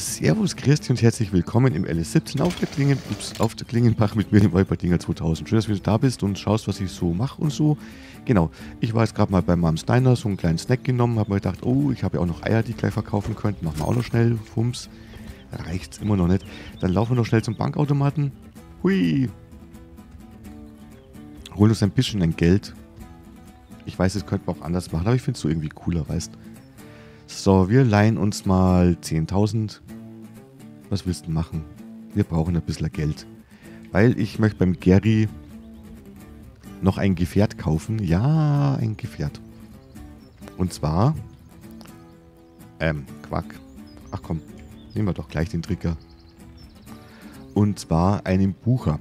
Servus, grüß dich und herzlich willkommen im LS17 auf der Klingenbach mit mir, dem Eupertinger 2000. Schön, dass du da bist und schaust, was ich so mache und so. Genau, ich war jetzt gerade mal bei Mams Diner, so einen kleinen Snack genommen, habe mir gedacht, oh, ich habe ja auch noch Eier, die ich gleich verkaufen könnte. Machen wir auch noch schnell, fums, reicht's immer noch nicht. Dann laufen wir noch schnell zum Bankautomaten. Hui! Holen uns ein bisschen ein Geld. Ich weiß, das könnte man auch anders machen, aber ich finde es so irgendwie cooler, weißt du. So, wir leihen uns mal 10.000. Was willst du machen? Wir brauchen ein bisschen Geld. Weil ich möchte beim Gary noch ein Gefährt kaufen. Ja, ein Gefährt. Und zwar... Quack. Ach komm, nehmen wir doch gleich den Trigger. Und zwar einen Bucher.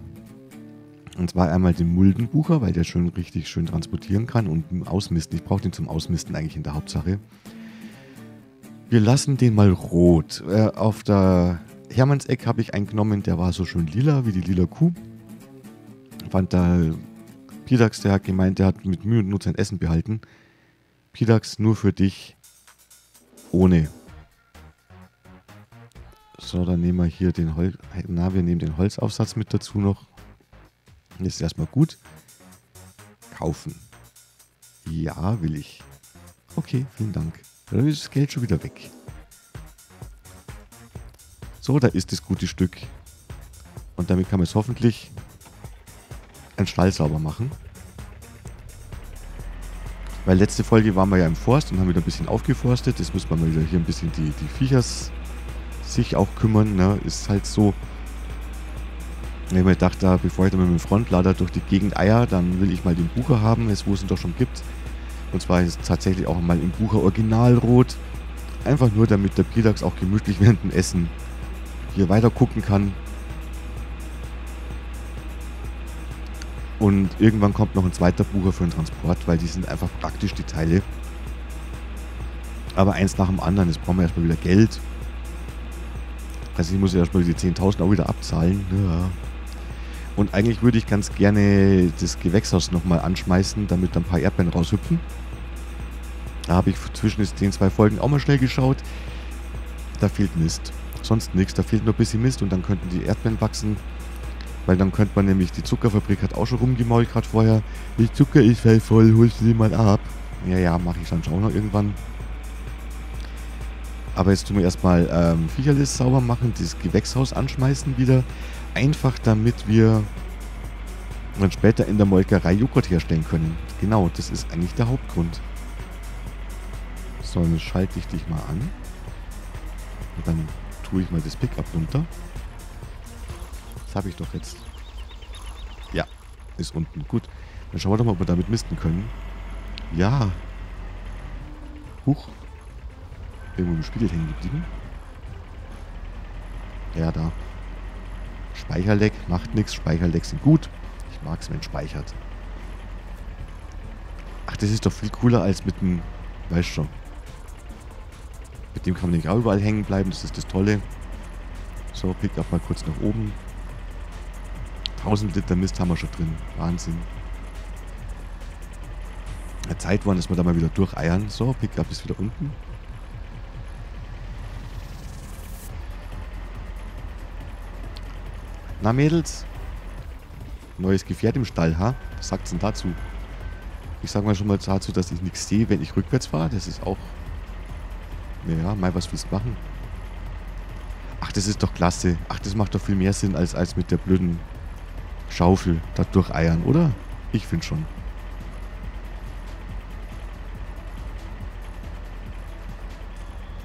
Und zwar einmal den Muldenbucher, weil der schon richtig schön transportieren kann und ausmisten. Ich brauche den zum Ausmisten eigentlich in der Hauptsache. Wir lassen den mal rot. Auf der Hermannseck habe ich einen genommen, der war so schön lila, wie die lila Kuh. Fand da Pidax, der hat gemeint, der hat mit Mühe und Not sein Essen behalten. Pidax, nur für dich. Ohne. So, dann nehmen wir hier den Holz. Na, wir nehmen den Holzaufsatz mit dazu noch. Das ist erstmal gut. Kaufen. Ja, will ich. Okay, vielen Dank. Dann ist das Geld schon wieder weg. So, da ist das gute Stück. Und damit kann man es hoffentlich einen Stall sauber machen. Weil letzte Folge waren wir ja im Forst und haben wieder ein bisschen aufgeforstet. Jetzt muss man mal wieder hier ein bisschen die Viecher sich auch kümmern. Ne? Ist halt so. Ich habe mir gedacht, bevor ich dann mit dem Frontlader durch die Gegend eier, dann will ich mal den Bucher haben, wo es ihn doch schon gibt. Und zwar ist es tatsächlich auch mal im Bucher Originalrot. Einfach nur, damit der Pidax auch gemütlich während dem Essen hier weiter gucken kann. Und irgendwann kommt noch ein zweiter Bucher für den Transport, weil die sind einfach praktisch, die Teile. Aber eins nach dem anderen, jetzt brauchen wir erstmal wieder Geld. Also ich muss ja erstmal die 10.000 auch wieder abzahlen. Ja. Und eigentlich würde ich ganz gerne das Gewächshaus nochmal anschmeißen, damit da ein paar Erdbeeren raushüpfen. Da habe ich zwischen den zwei Folgen auch mal schnell geschaut. Da fehlt Mist. Sonst nichts, da fehlt nur ein bisschen Mist und dann könnten die Erdbeeren wachsen. Weil dann könnte man nämlich, die Zuckerfabrik hat auch schon rumgemault gerade vorher. Die Zucker ist voll, holst du die mal ab. Ja, mache ich dann schon noch irgendwann. Aber jetzt tun wir erstmal Viecherlis sauber machen, das Gewächshaus anschmeißen wieder. Einfach damit wir dann später in der Molkerei Joghurt herstellen können. Genau, das ist eigentlich der Hauptgrund. So, dann schalte ich dich mal an. Und dann tue ich mal das Pickup runter. Das habe ich doch jetzt. Ja, ist unten. Gut, dann schauen wir doch mal, ob wir damit misten können. Ja. Huch. Irgendwo im Spiegel hängen geblieben. Ja, da. Speicherleck macht nichts. Speicherlecks sind gut. Ich mag es, wenn speichert. Ach, das ist doch viel cooler als mit dem... Weißt schon. Mit dem kann man nämlich auch überall hängen bleiben. Das ist das Tolle. So, Pickup mal kurz nach oben. 1000 Liter Mist haben wir schon drin. Wahnsinn. Zeit war, dass wir da mal wieder durcheiern. So, Pickup ist wieder unten. Na Mädels, neues Gefährt im Stall, ha? Was sagt's denn dazu? Ich sag mal schon mal dazu, dass ich nichts sehe, wenn ich rückwärts fahre. Das ist auch... Naja, mal was willst du machen? Ach, das ist doch klasse. Ach, das macht doch viel mehr Sinn, als mit der blöden Schaufel da durcheiern, oder? Ich finde schon.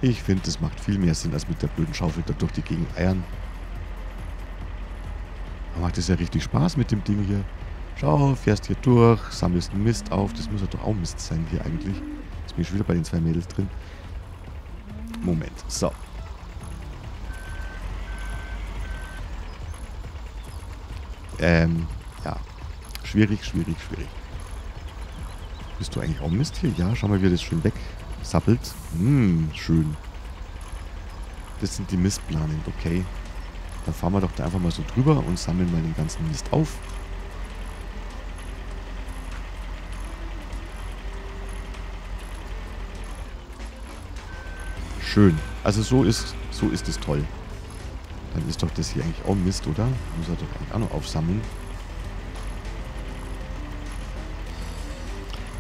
Ich finde, das macht viel mehr Sinn, als mit der blöden Schaufel da durch die Gegend eiern. Macht das ja richtig Spaß mit dem Ding hier. Schau, fährst hier durch, sammelst Mist auf. Das muss ja doch auch Mist sein hier eigentlich. Jetzt bin ich schon wieder bei den zwei Mädels drin. Moment, so. Ja. Schwierig. Bist du eigentlich auch Mist hier? Ja, schau mal, wie das schön wegsappelt. Schön. Das sind die Mistplanen, okay. Dann fahren wir doch da einfach mal so drüber und sammeln mal den ganzen Mist auf. Schön. Also so ist es toll. Dann ist doch das hier eigentlich auch Mist, oder? Muss er doch eigentlich auch noch aufsammeln.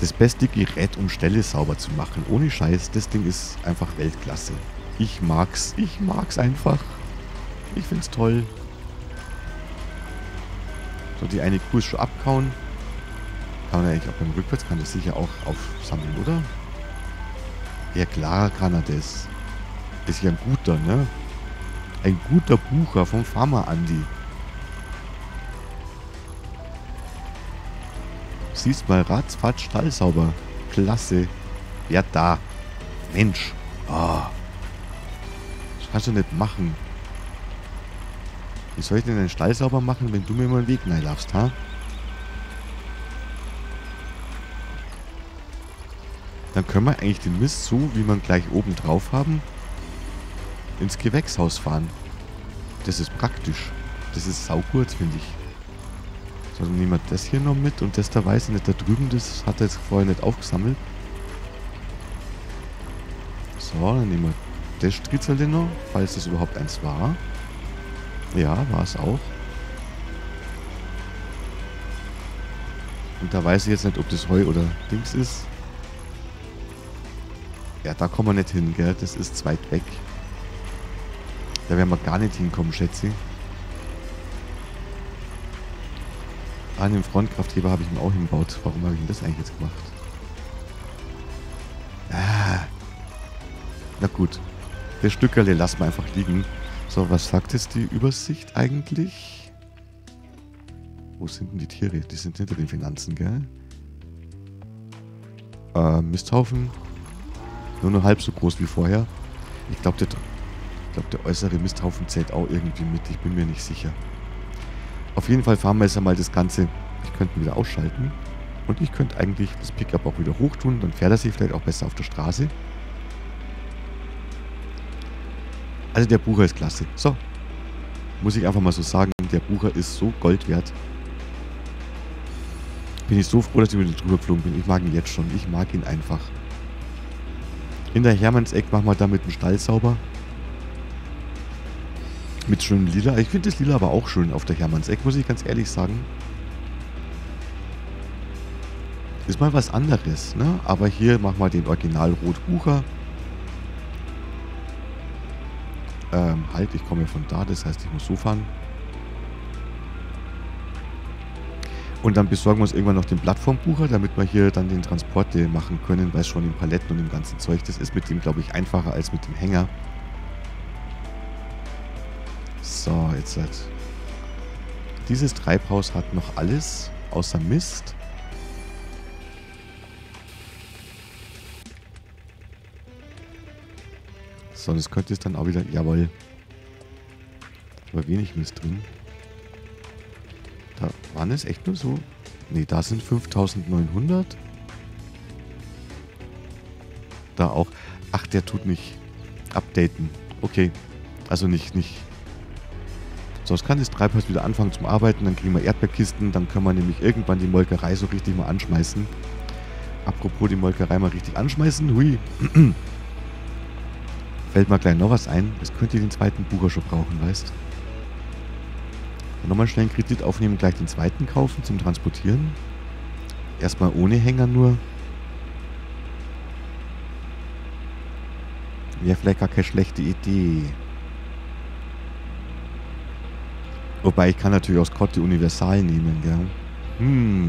Das beste Gerät, um Ställe sauber zu machen. Ohne Scheiß, das Ding ist einfach Weltklasse. Ich mag's einfach. Ich find's toll. So, die eine Kuh ist schon abkauen. Kann man eigentlich auch beim Rückwärts, kann das sicher auch aufsammeln, oder? Ja klar kann er das. Ist ja ein guter, ne? Ein guter Bucher vom Farmer Andi. Siehst mal, ratzfatz, Stall sauber. Klasse. Ja, da. Mensch. Oh. Das kannst du nicht machen. Wie soll ich denn den Stall sauber machen, wenn du mir mal einen Weg reinlaufst, ha? Dann können wir eigentlich den Mist so, wie wir ihn gleich oben drauf haben, ins Gewächshaus fahren. Das ist praktisch. Das ist saugut, finde ich. So, dann nehmen wir das hier noch mit und das da weiß ich nicht. Da drüben, das hat er jetzt vorher nicht aufgesammelt. So, dann nehmen wir das Stritzel noch, falls das überhaupt eins war. Ja, war es auch. Und da weiß ich jetzt nicht, ob das Heu oder Dings ist. Ja, da kommen wir nicht hin, gell? Das ist zu weit weg. Da werden wir gar nicht hinkommen, schätze ich. An dem Frontkraftheber habe ich ihn auch hingebaut. Warum habe ich denn das eigentlich jetzt gemacht? Ah. Na gut. Das Stückerle lassen wir einfach liegen. So, was sagt jetzt die Übersicht eigentlich? Wo sind denn die Tiere? Die sind hinter den Finanzen, gell? Misthaufen. Nur noch halb so groß wie vorher. Ich glaube, der äußere Misthaufen zählt auch irgendwie mit. Ich bin mir nicht sicher. Auf jeden Fall fahren wir jetzt einmal das Ganze. Ich könnte ihn wieder ausschalten. Und ich könnte eigentlich das Pickup auch wieder hoch tun. Dann fährt er sich vielleicht auch besser auf der Straße. Also der Bucher ist klasse. So. Muss ich einfach mal so sagen. Der Bucher ist so Gold wert. Bin ich so froh, dass ich mit ihm drüber geflogen bin. Ich mag ihn jetzt schon. Ich mag ihn einfach. In der Hermannseck machen wir damit einen Stall sauber. Mit schönem Lila. Ich finde das Lila aber auch schön auf der Hermannseck, muss ich ganz ehrlich sagen. Ist mal was anderes, ne? Aber hier machen wir den Original Rotbucher. Halt, ich komme ja von da, das heißt, ich muss so fahren. Und dann besorgen wir uns irgendwann noch den Plattformbucher, damit wir hier dann den Transport machen können, weil schon den Paletten und dem ganzen Zeug, das ist mit dem, glaube ich, einfacher als mit dem Hänger. So, jetzt halt. Dieses Treibhaus hat noch alles außer Mist. So, das könnte es dann auch wieder... Jawohl. Aber wenig Mist drin. Da waren es echt nur so... Ne, da sind 5.900. Da auch... Ach, der tut nicht updaten. Okay. Also nicht... Sonst kann das Treibhaus wieder anfangen zum Arbeiten, dann kriegen wir Erdbeerkisten, dann können wir nämlich irgendwann die Molkerei so richtig mal anschmeißen. Apropos die Molkerei mal richtig anschmeißen, hui. Fällt mal gleich noch was ein, das könnt ihr den zweiten Bucher schon brauchen, weißt. Dann nochmal schnell einen Kredit aufnehmen, gleich den zweiten kaufen zum Transportieren. Erstmal ohne Hänger nur. Wäre vielleicht gar keine schlechte Idee. Wobei, ich kann natürlich auch Scott die Universal nehmen, gell? Ja.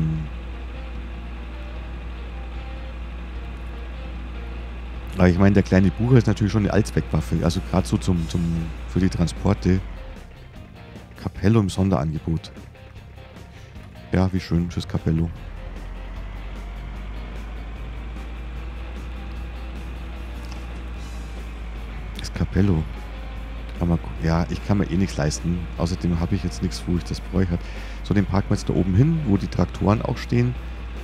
Aber ich meine, der kleine Bucher ist natürlich schon eine Allzweckwaffe. Also gerade so für die Transporte. Capello im Sonderangebot. Ja, wie schön, fürs Capello. Das Capello. Ja, ich kann mir eh nichts leisten. Außerdem habe ich jetzt nichts, wo ich das bräuchte. So, den parken wir jetzt da oben hin, wo die Traktoren auch stehen.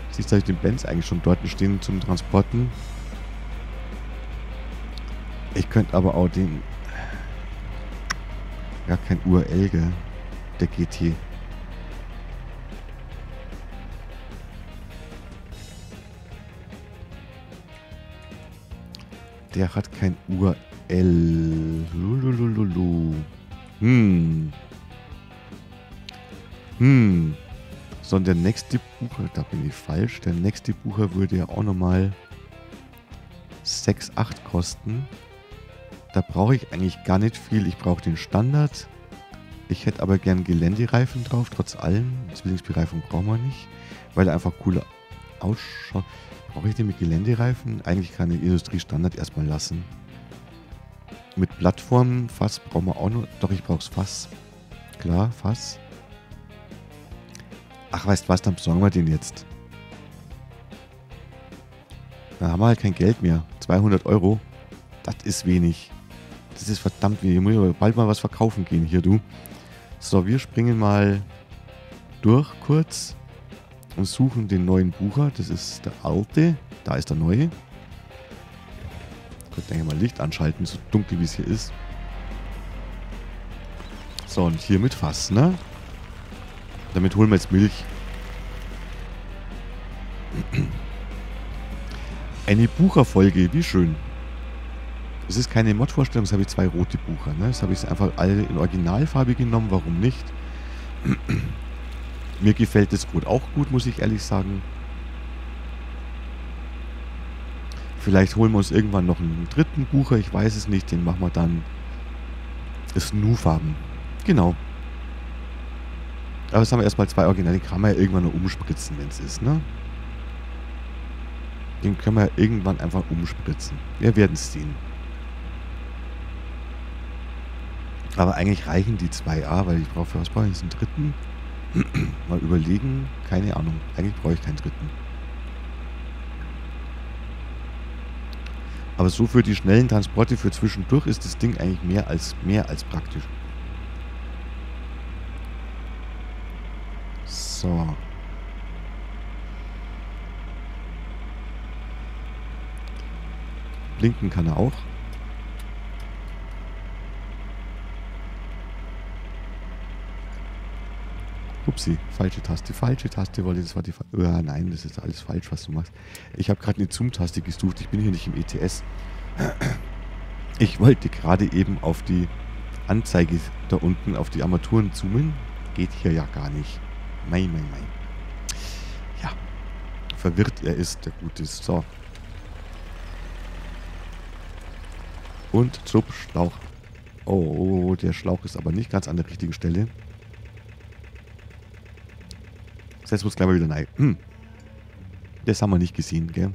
Siehst du, dass ich den Benz eigentlich schon dort stehen zum Transporten. Ich könnte aber auch den... Ja, kein URL, gell? Der GT. Der hat kein URL. Lululululu. Sondern der nächste Bucher, da bin ich falsch, der nächste Bucher würde ja auch nochmal 6,8 kosten. Da brauche ich eigentlich gar nicht viel. Ich brauche den Standard. Ich hätte aber gern Geländereifen drauf, trotz allem. Zwillingsbereifung brauchen wir nicht, weil er einfach cooler ausschaut. Brauche ich den mit Geländereifen? Eigentlich kann ich den Industriestandard erstmal lassen. Mit Plattformen, Fass brauchen wir auch noch. Doch, ich brauche das Fass. Klar, Fass. Ach, weißt du was, dann besorgen wir den jetzt. Dann haben wir halt kein Geld mehr. 200 €. Das ist wenig. Das ist verdammt wenig. Ich muss aber bald mal was verkaufen gehen hier, du. So, wir springen mal durch kurz und suchen den neuen Bucher. Das ist der alte. Da ist der neue. Ich könnte eigentlich mal Licht anschalten, so dunkel wie es hier ist. So, und hier mit Fass, ne? Damit holen wir jetzt Milch. Eine Bucherfolge, wie schön. Es ist keine Mod-Vorstellung, jetzt habe ich 2 rote Bucher. Ne? Jetzt habe ich es einfach alle in Originalfarbe genommen, warum nicht? Mir gefällt das Rot auch gut, muss ich ehrlich sagen. Vielleicht holen wir uns irgendwann noch einen dritten Bucher, ich weiß es nicht. Den machen wir dann Snoo-Farben. Genau. Aber jetzt haben wir erstmal 2 Originale, die kann man ja irgendwann noch umspritzen, wenn es ist, ne? Den können wir ja irgendwann einfach umspritzen. Wir werden es sehen. Aber eigentlich reichen die 2a, weil ich brauche für was brauche ich jetzt einen dritten. Mal überlegen, keine Ahnung. Eigentlich brauche ich keinen dritten. Aber so für die schnellen Transporte für zwischendurch ist das Ding eigentlich mehr als praktisch. So. Blinken kann er auch. Upsi, falsche Taste wollte ich, das war die... nein, das ist alles falsch, was du machst. Ich habe gerade eine Zoom-Taste gesucht, ich bin hier nicht im ETS. Ich wollte gerade eben auf die Anzeige da unten, auf die Armaturen zoomen. Geht hier ja gar nicht. Mein. Ja, verwirrt er ist, der Gute ist. So. Und zum Schlauch. Oh, der Schlauch ist aber nicht ganz an der richtigen Stelle. Jetzt muss gleich mal wieder rein. Das haben wir nicht gesehen, gell?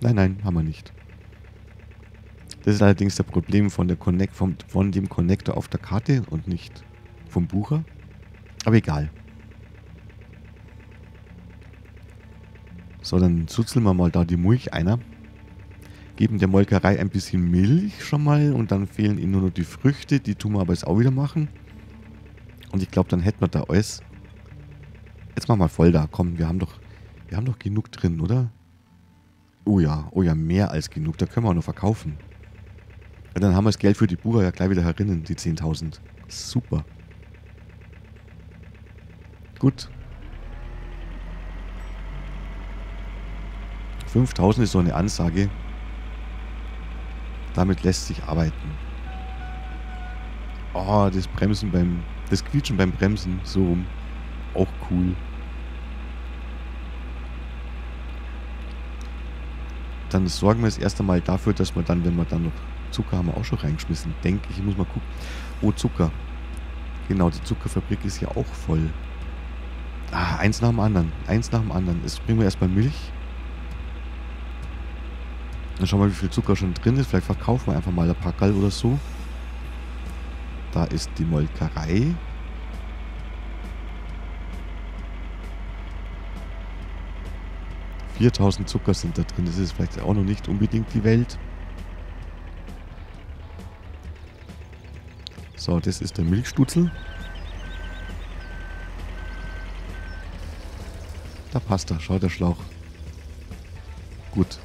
Nein, haben wir nicht. Das ist allerdings das Problem von dem Connector auf der Karte und nicht vom Bucher. Aber egal. So, dann zuzeln wir mal da die Milch einer. Geben der Molkerei ein bisschen Milch schon mal und dann fehlen ihnen nur noch die Früchte. Die tun wir aber jetzt auch wieder machen. Und ich glaube, dann hätten wir da alles. Jetzt mach mal voll da, komm, wir haben doch genug drin, oder? Oh ja, mehr als genug, da können wir auch noch verkaufen. Und dann haben wir das Geld für die Bucher ja gleich wieder herinnen, die 10.000. Super. Gut. 5.000 ist so eine Ansage. Damit lässt sich arbeiten. Oh, das Quietschen beim Bremsen, so rum. Auch cool. Dann sorgen wir das erste Mal dafür, dass wir dann, wenn wir dann noch Zucker haben wir auch schon reingeschmissen, denke ich. Ich muss mal gucken. Oh, Zucker. Genau, die Zuckerfabrik ist ja auch voll. Ah, eins nach dem anderen. Jetzt bringen wir erstmal Milch. Dann schauen wir, wie viel Zucker schon drin ist. Vielleicht verkaufen wir einfach mal ein Packerl oder so. Da ist die Molkerei.4.000 Zucker sind da drin, das ist vielleicht auch noch nicht unbedingt die Welt. So, das ist der Milchstutzel. Da passt er, schaut der Schlauch. Gut.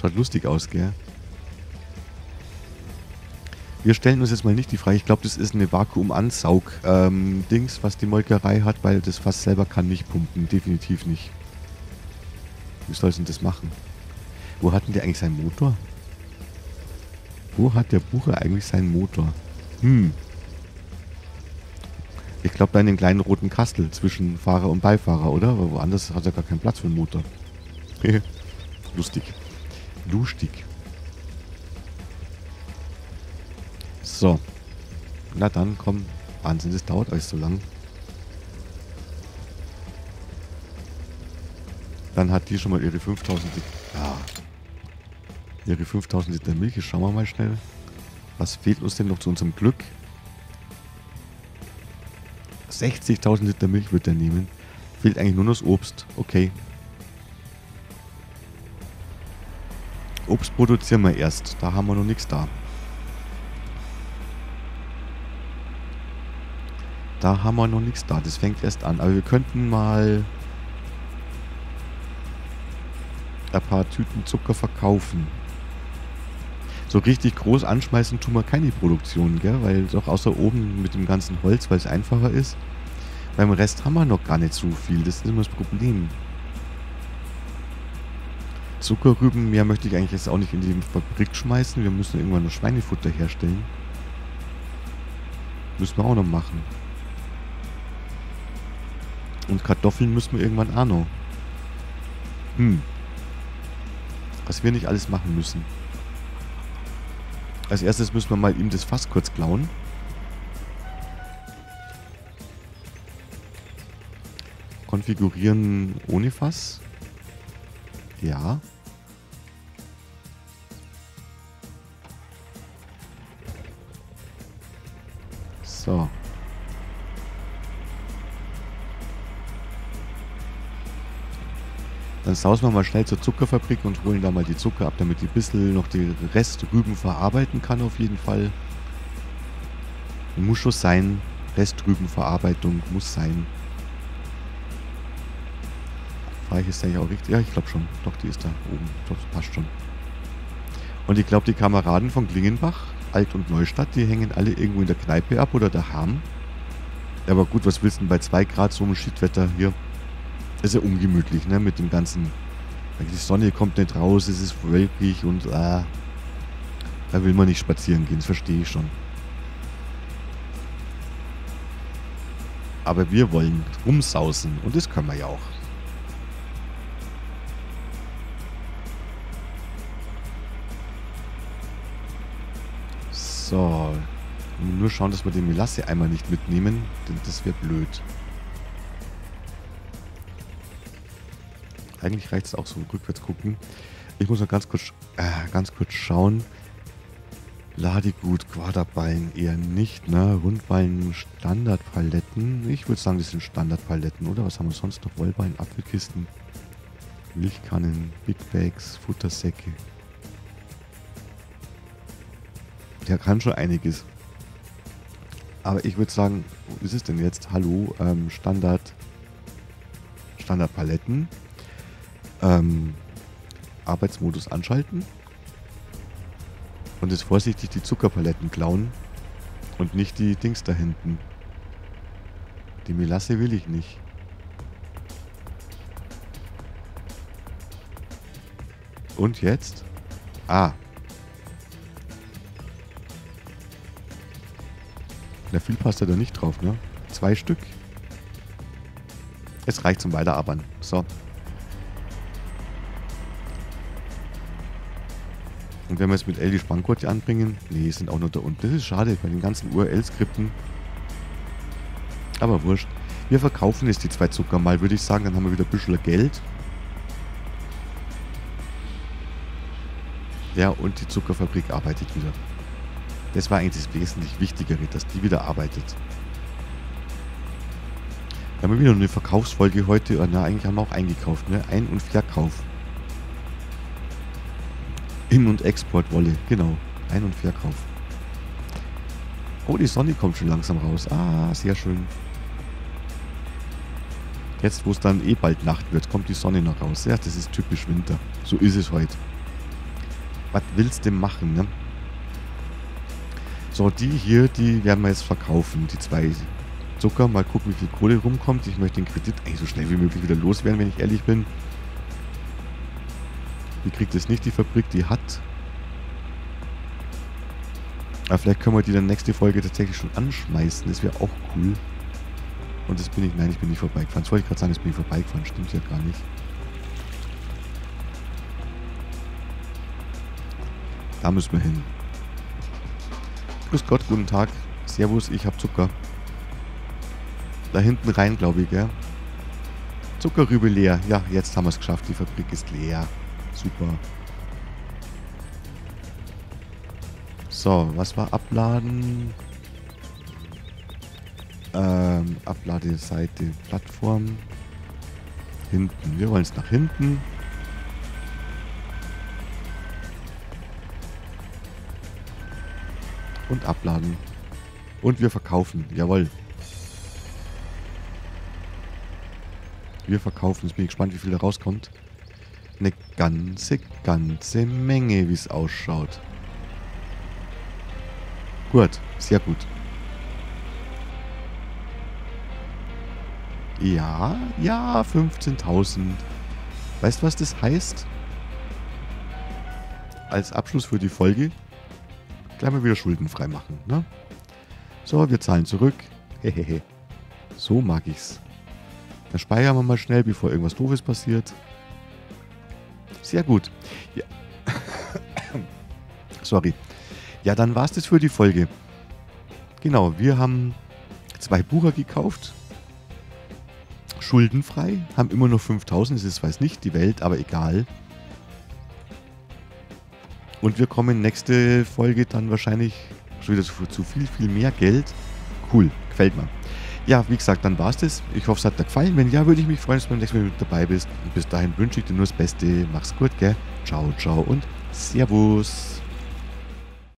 Schaut lustig aus, gell? Wir stellen uns jetzt mal nicht die Frage, ich glaube, das ist eine Vakuumansaug-Dings, was die Molkerei hat, weil das Fass selber kann nicht pumpen, definitiv nicht. Wie soll es denn das machen? Wo hatten der eigentlich seinen Motor? Wo hat der Buche eigentlich seinen Motor? Ich glaube, da in dem kleinen roten Kastel zwischen Fahrer und Beifahrer, oder? Weil woanders hat er gar keinen Platz für einen Motor. Lustig. Lustig. So. Na dann, komm. Wahnsinn, das dauert alles so lang. Dann hat die schon mal ihre 5000 Liter. Ja. Ihre 5000 Liter Milch. Schauen wir mal schnell. Was fehlt uns denn noch zu unserem Glück? 60.000 Liter Milch wird er nehmen. Fehlt eigentlich nur noch das Obst. Okay. Obst produzieren wir erst. Da haben wir noch nichts da. Da haben wir noch nichts da. Das fängt erst an. Aber wir könnten mal ein paar Tüten Zucker verkaufen. So richtig groß anschmeißen tun wir keine Produktion, gell? Weil doch außer oben mit dem ganzen Holz, weil es einfacher ist. Beim Rest haben wir noch gar nicht so viel. Das ist immer das Problem. Zuckerrüben, mehr möchte ich eigentlich jetzt auch nicht in die Fabrik schmeißen. Wir müssen irgendwann noch Schweinefutter herstellen. Müssen wir auch noch machen. Und Kartoffeln müssen wir irgendwann auch noch. Was wir nicht alles machen müssen. Als erstes müssen wir mal ihm das Fass kurz klauen. Konfigurieren ohne Fass. Ja. So. Dann sausen wir mal schnell zur Zuckerfabrik und holen da mal die Zucker ab, damit die bisschen noch die Restrüben verarbeiten kann auf jeden Fall. Muss schon sein. Restrübenverarbeitung muss sein. Fahre ich jetzt eigentlich auch richtig? Ja, ich glaube schon. Doch, die ist da oben. Ich glaube, das passt schon. Und ich glaube, die Kameraden von Klingenbach, Alt- und Neustadt, die hängen alle irgendwo in der Kneipe ab oder daheim. Aber gut, was willst du denn bei 2 Grad so einem Schiedwetter hier? Ist ja ungemütlich, ne, mit dem ganzen, die Sonne kommt nicht raus, es ist wölkig und da will man nicht spazieren gehen, das verstehe ich schon. Aber wir wollen rumsausen und das können wir ja auch. So, nur schauen, dass wir den Melasseeimer nicht mitnehmen, denn das wäre blöd. Eigentlich reicht es auch so, rückwärts gucken. Ich muss noch ganz kurz schauen. Ladegut, Quaderballen eher nicht, ne? Rundballen, Standardpaletten. Ich würde sagen, das sind Standardpaletten, oder? Was haben wir sonst noch? Wollballen, Apfelkisten, Milchkannen, Big Bags, Futtersäcke. Der kann schon einiges. Aber ich würde sagen, wo ist es denn jetzt? Hallo, Standardpaletten. Arbeitsmodus anschalten und jetzt vorsichtig die Zuckerpaletten klauen und nicht die Dings da hinten. Die Melasse will ich nicht. Und jetzt? Na, viel passt da nicht drauf, ne? 2 Stück. Es reicht zum Weiterarbeiten. So. Und wenn wir jetzt mit L die Spanngurte anbringen, nee, sind auch noch da unten. Das ist schade bei den ganzen URL-Skripten. Aber wurscht. Wir verkaufen jetzt die 2 Zucker mal, würde ich sagen. Dann haben wir wieder ein bisschen Geld. Ja, und die Zuckerfabrik arbeitet wieder. Das war eigentlich das wesentlich Wichtigere, dass die wieder arbeitet. Da haben wir wieder eine Verkaufsfolge heute. Na, eigentlich haben wir auch eingekauft, ne? Ein- und Verkauf. In- und Exportwolle, genau. Ein- und Verkauf. Oh, die Sonne kommt schon langsam raus. Sehr schön. Jetzt, wo es dann eh bald Nacht wird, kommt die Sonne noch raus. Ja, das ist typisch Winter. So ist es heute. Was willst du denn machen, ne? So, die hier, die werden wir jetzt verkaufen. Die 2 Zucker. Mal gucken, wie viel Kohle rumkommt. Ich möchte den Kredit eigentlich so schnell wie möglich wieder loswerden, wenn ich ehrlich bin. Die kriegt es nicht, die Fabrik, die hat. Aber vielleicht können wir die dann nächste Folge tatsächlich schon anschmeißen. Das wäre auch cool. Und das bin ich... Nein, ich bin nicht vorbeigefahren. Das wollte ich gerade sagen, das bin ich vorbeigefahren. Stimmt ja gar nicht. Da müssen wir hin. Grüß Gott, guten Tag. Servus, ich hab Zucker. Da hinten rein, glaube ich, gell? Zuckerrübe leer. Ja, jetzt haben wir es geschafft. Die Fabrik ist leer. Super. So, was war abladen? Abladeseite, Plattform. Hinten. Wir wollen es nach hinten. Und abladen. Und wir verkaufen. Jawohl. Wir verkaufen. Jetzt bin ich gespannt, wie viel da rauskommt. Eine ganze Menge, wie es ausschaut. Gut, sehr gut. Ja, ja, 15.000. Weißt du, was das heißt? Als Abschluss für die Folge gleich mal wieder Schulden freimachen, ne? So, wir zahlen zurück. Hehehe. So mag ich's. Dann speichern wir mal schnell, bevor irgendwas Doofes passiert. Sehr gut. Ja. Sorry. Ja, dann war's das für die Folge. Genau, wir haben 2 Bucher gekauft. Schuldenfrei. Haben immer noch 5.000. Das ist, weiß nicht, die Welt, aber egal. Und wir kommen nächste Folge dann wahrscheinlich schon wieder zu viel mehr Geld. Cool, gefällt mir. Ja, wie gesagt, dann war's das. Ich hoffe, es hat dir gefallen. Wenn ja, würde ich mich freuen, dass du beim nächsten Mal mit dabei bist. Und bis dahin wünsche ich dir nur das Beste. Mach's gut, gell? Ciao, ciao und Servus.